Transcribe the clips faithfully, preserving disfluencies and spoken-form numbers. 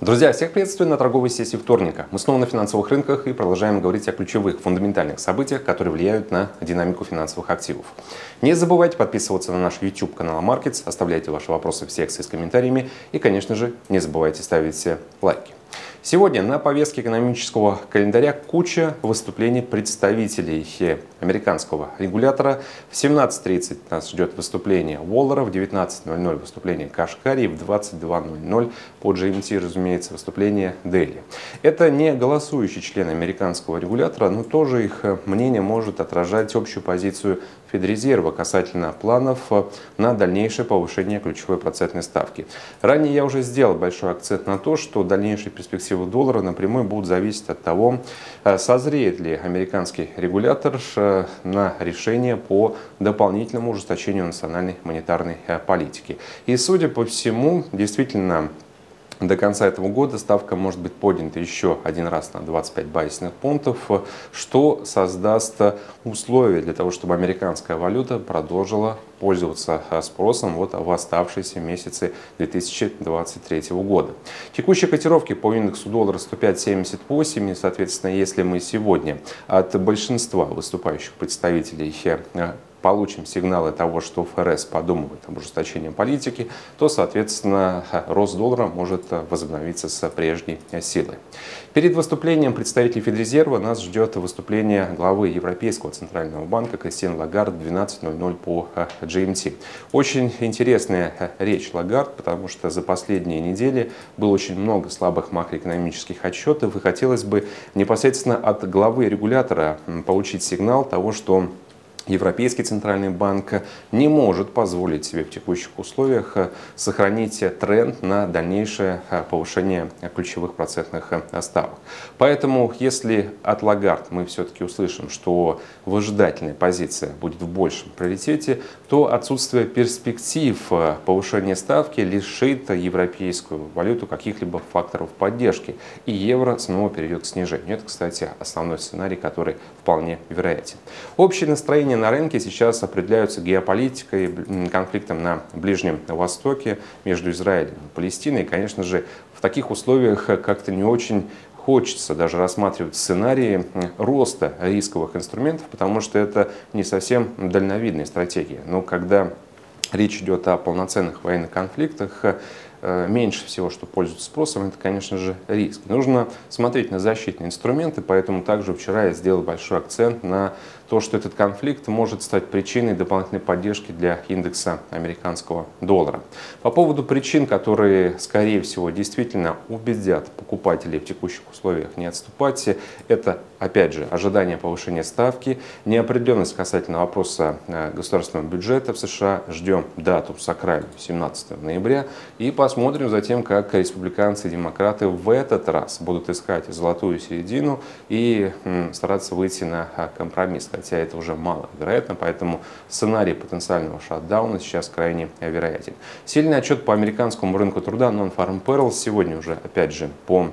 Друзья, всех приветствую на торговой сессии вторника. Мы снова на финансовых рынках и продолжаем говорить о ключевых фундаментальных событиях, которые влияют на динамику финансовых активов. Не забывайте подписываться на наш YouTube канал Markets, оставляйте ваши вопросы в секции с комментариями и, конечно же, не забывайте ставить лайки. Сегодня на повестке экономического календаря куча выступлений представителей американского регулятора. В семнадцать тридцать нас ждет выступление Уоллера, в девятнадцать ноль ноль выступление Кашкари, в двадцать два ноль ноль по джи эм ти, разумеется, выступление Дэли. Это не голосующие члены американского регулятора, но тоже их мнение может отражать общую позицию Федрезерва касательно планов на дальнейшее повышение ключевой процентной ставки. Ранее я уже сделал большой акцент на то, что дальнейшие перспективы доллара напрямую будут зависеть от того, созреет ли американский регулятор на решение по дополнительному ужесточению национальной монетарной политики. И, судя по всему, действительно, до конца этого года ставка может быть поднята еще один раз на двадцать пять базисных пунктов, что создаст условия для того, чтобы американская валюта продолжила пользоваться спросом вот в оставшиеся месяцы две тысячи двадцать третьего года. Текущие котировки по индексу доллара сто пять семьдесят восемь, и, соответственно, если мы сегодня от большинства выступающих представителей получим сигналы того, что ФРС подумывает об ужесточении политики, то, соответственно, рост доллара может возобновиться с прежней силой. Перед выступлением представителей Федрезерва нас ждет выступление главы Европейского центрального банка Кристин Лагард в двенадцать ноль ноль по джи эм ти. Очень интересная речь Лагард, потому что за последние недели было очень много слабых макроэкономических отчетов, и хотелось бы непосредственно от главы регулятора получить сигнал того, что Европейский центральный банк не может позволить себе в текущих условиях сохранить тренд на дальнейшее повышение ключевых процентных ставок. Поэтому, если от Лагард мы все-таки услышим, что выжидательная позиция будет в большем приоритете, то отсутствие перспектив повышения ставки лишит европейскую валюту каких-либо факторов поддержки, и евро снова перейдет к снижению. Это, кстати, основной сценарий, который вполне вероятен. Общее настроение на рынке сейчас определяются геополитикой, конфликтом на Ближнем Востоке между Израилем и Палестиной. И, конечно же, в таких условиях как-то не очень хочется даже рассматривать сценарии роста рисковых инструментов, потому что это не совсем дальновидная стратегия. Но когда речь идет о полноценных военных конфликтах, меньше всего, что пользуется спросом, это, конечно же, риск. Нужно смотреть на защитные инструменты, поэтому также вчера я сделал большой акцент на то, что этот конфликт может стать причиной дополнительной поддержки для индекса американского доллара. По поводу причин, которые, скорее всего, действительно убедят покупателей в текущих условиях не отступать, это, опять же, ожидание повышения ставки, неопределенность касательно вопроса государственного бюджета в США, ждем дату сакральную семнадцатого ноября и по Посмотрим затем, как республиканцы и демократы в этот раз будут искать золотую середину и стараться выйти на компромисс, хотя это уже маловероятно, поэтому сценарий потенциального шатдауна сейчас крайне вероятен. Сильный отчет по американскому рынку труда Non-Farm Payrolls сегодня уже, опять же, по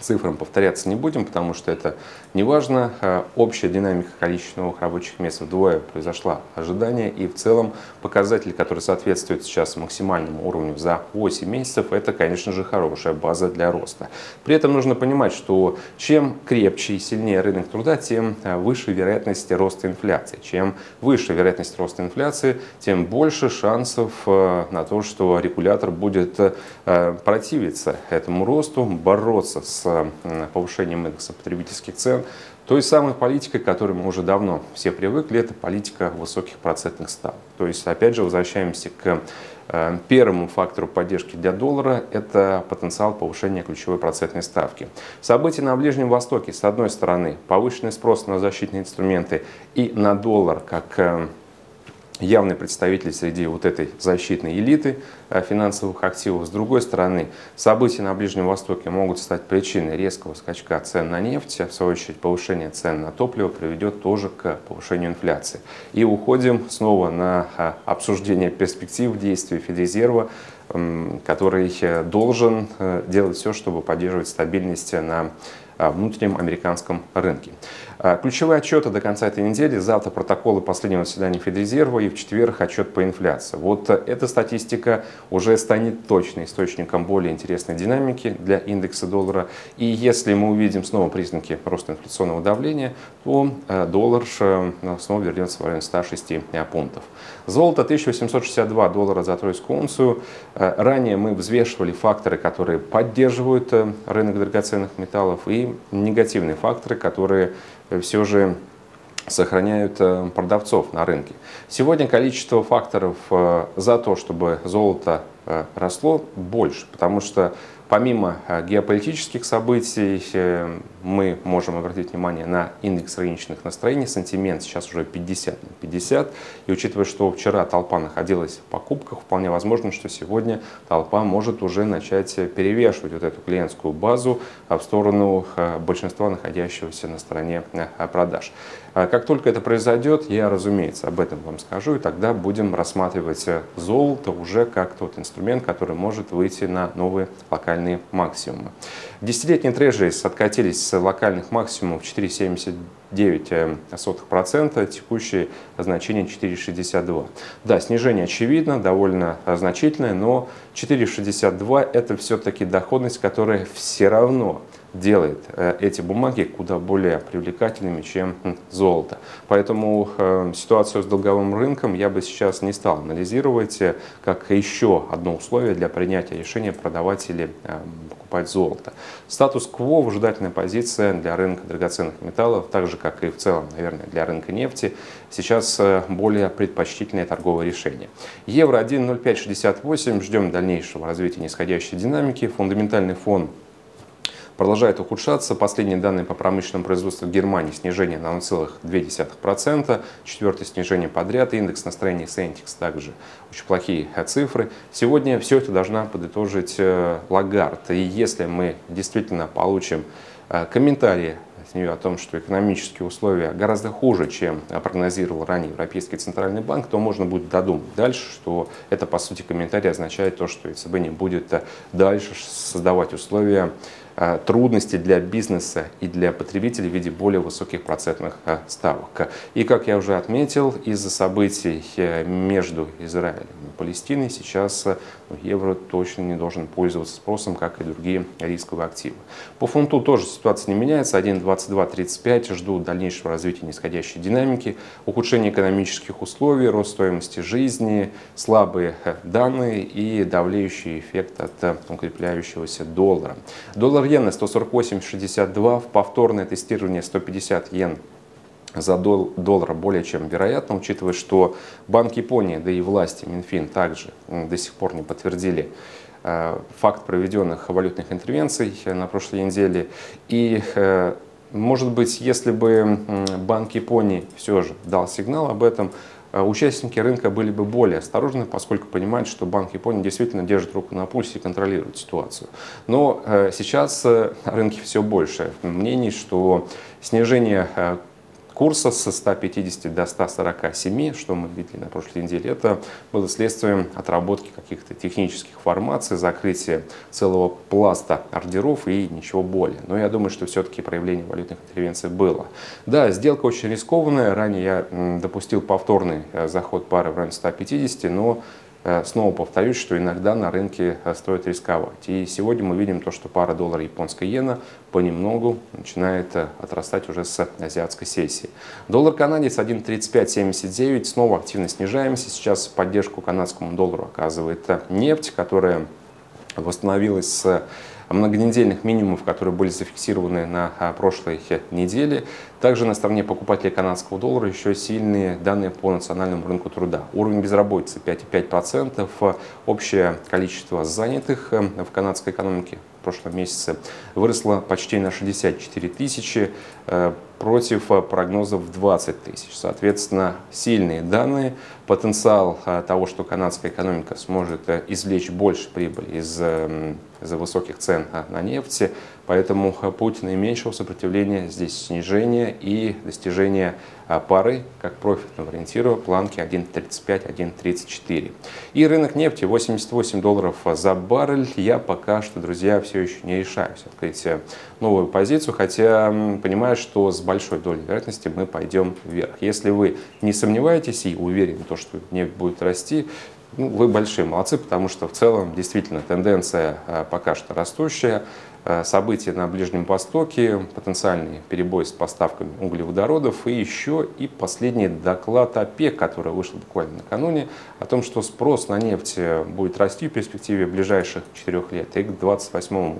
цифрам повторяться не будем, потому что это не важно. Общая динамика количественных рабочих мест вдвое произошла ожидания. И в целом показатель, который соответствует сейчас максимальному уровню за восемь месяцев, это, конечно же, хорошая база для роста. При этом нужно понимать, что чем крепче и сильнее рынок труда, тем выше вероятность роста инфляции. Чем выше вероятность роста инфляции, тем больше шансов на то, что регулятор будет противиться этому росту, бороться с повышением индекса потребительских цен. Той самой политикой, к которой мы уже давно все привыкли, это политика высоких процентных ставок. То есть, опять же, возвращаемся к первому фактору поддержки для доллара – это потенциал повышения ключевой процентной ставки. События на Ближнем Востоке, с одной стороны, повышенный спрос на защитные инструменты и на доллар как явный представитель среди вот этой защитной элиты финансовых активов. С другой стороны, события на Ближнем Востоке могут стать причиной резкого скачка цен на нефть, а в свою очередь повышение цен на топливо приведет тоже к повышению инфляции. И уходим снова на обсуждение перспектив действий Федрезерва, который должен делать все, чтобы поддерживать стабильность на внутреннем американском рынке. Ключевые отчеты до конца этой недели, завтра протоколы последнего заседания Федрезерва и в четверг отчет по инфляции. Вот эта статистика уже станет точно источником более интересной динамики для индекса доллара. И если мы увидим снова признаки роста инфляционного давления, то доллар снова вернется в район ста шести пунктов. Золото тысяча восемьсот шестьдесят два доллара за тройскую унцию. Ранее мы взвешивали факторы, которые поддерживают рынок драгоценных металлов, и негативные факторы, которые все же сохраняют продавцов на рынке. Сегодня количество факторов за то, чтобы золото росло, больше, потому что помимо геополитических событий мы можем обратить внимание на индекс рыночных настроений. Сентимент сейчас уже пятьдесят на пятьдесят. И учитывая, что вчера толпа находилась в покупках, вполне возможно, что сегодня толпа может уже начать перевешивать вот эту клиентскую базу в сторону большинства находящегося на стороне продаж. Как только это произойдет, я, разумеется, об этом вам скажу. И тогда будем рассматривать золото уже как тот инструмент, который может выйти на новые локальные максимумы. Десятилетние трежерис откатились с локальных максимумов четыре целых семьдесят девять сотых процента, текущее значение четыре целых шестьдесят две сотых процента. Да, снижение очевидно, довольно значительное, но четыре целых шестьдесят две сотых процента это все-таки доходность, которая все равно делает эти бумаги куда более привлекательными, чем золото. Поэтому ситуацию с долговым рынком я бы сейчас не стал анализировать как еще одно условие для принятия решения продавать или покупать золото. Статус-кво, выжидательная позиция для рынка драгоценных металлов, так же как и в целом, наверное, для рынка нефти, сейчас более предпочтительное торговое решение. Евро один ноль пять шестьдесят восемь, ждем дальнейшего развития нисходящей динамики. Фундаментальный фон продолжает ухудшаться. Последние данные по промышленному производству в Германии — снижение на ноль целых две десятых процента. Четвертое снижение подряд. Индекс настроения Сентикс также очень плохие цифры. Сегодня все это должна подытожить Лагард. И если мы действительно получим комментарии с нее о том, что экономические условия гораздо хуже, чем прогнозировал ранее Европейский Центральный банк, то можно будет додумать дальше, что это, по сути, комментарий означает то, что ЕЦБ не будет дальше создавать условия трудности для бизнеса и для потребителей в виде более высоких процентных ставок. И, как я уже отметил, из-за событий между Израилем и Палестиной сейчас евро точно не должен пользоваться спросом, как и другие рисковые активы. По фунту тоже ситуация не меняется. один двадцать два тридцать пять. Жду дальнейшего развития нисходящей динамики, ухудшения экономических условий, рост стоимости жизни, слабые данные и давлеющий эффект от укрепляющегося доллара. Доллар иена сто сорок восемь шестьдесят два, в повторное тестирование сто пятьдесят иен за дол доллара более чем вероятно, учитывая, что Банк Японии, да и власти, Минфин также до сих пор не подтвердили э, факт проведенных валютных интервенций на прошлой неделе. И э, может быть, если бы Банк Японии все же дал сигнал об этом, участники рынка были бы более осторожны, поскольку понимают, что Банк Японии действительно держит руку на пульсе и контролирует ситуацию. Но сейчас рынки все больше мнений, что снижение курса со ста пятидесяти до ста сорока семи, что мы видели на прошлой неделе, это было следствием отработки каких-то технических формаций, закрытия целого пласта ордеров и ничего более. Но я думаю, что все-таки проявление валютных интервенций было. Да, сделка очень рискованная. Ранее я допустил повторный заход пары в районе ста пятидесяти, но снова повторюсь, что иногда на рынке стоит рисковать. И сегодня мы видим то, что пара доллара японская иена понемногу начинает отрастать уже с азиатской сессии. Доллар канадец один тридцать пять семьдесят девять. Снова активно снижаемся. Сейчас поддержку канадскому доллару оказывает нефть, которая восстановилась с многонедельных минимумов, которые были зафиксированы на прошлой неделе. Также на стороне покупателей канадского доллара еще сильные данные по национальному рынку труда. Уровень безработицы пять целых пять десятых процента. Общее количество занятых в канадской экономике в прошлом месяце выросло почти на шестьдесят четыре тысячи против прогнозов в двадцать тысяч. Соответственно, сильные данные, потенциал того, что канадская экономика сможет извлечь больше прибыли из из-за высоких цен на нефть. Поэтому путь наименьшего сопротивления здесь снижение и достижение пары как профитного ориентира планки один тридцать пять — один тридцать четыре. И рынок нефти восемьдесят восемь долларов за баррель. Я пока что, друзья, все еще не решаюсь открыть новую позицию, хотя понимаю, что с большой долей вероятности мы пойдем вверх. Если вы не сомневаетесь и уверены, что нефть будет расти, ну, вы большие молодцы, потому что в целом действительно тенденция пока что растущая. События на Ближнем Востоке, потенциальный перебой с поставками углеводородов и еще и последний доклад ОПЕК, который вышел буквально накануне, о том, что спрос на нефть будет расти в перспективе ближайших четырёх лет и к две тысячи двадцать восьмому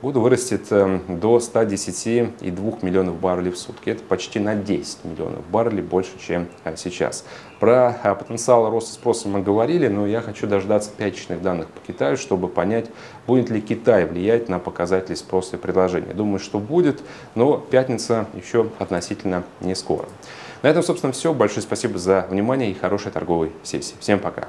году вырастет до ста десяти целых двух десятых миллионов баррелей в сутки. Это почти на десять миллионов баррелей больше, чем сейчас. Про потенциал роста спроса мы говорили, но я хочу дождаться пятничных данных по Китаю, чтобы понять, будет ли Китай влиять на показатели спроса и предложения. Думаю, что будет, но пятница еще относительно не скоро. На этом, собственно, все. Большое спасибо за внимание и хорошей торговой сессии. Всем пока!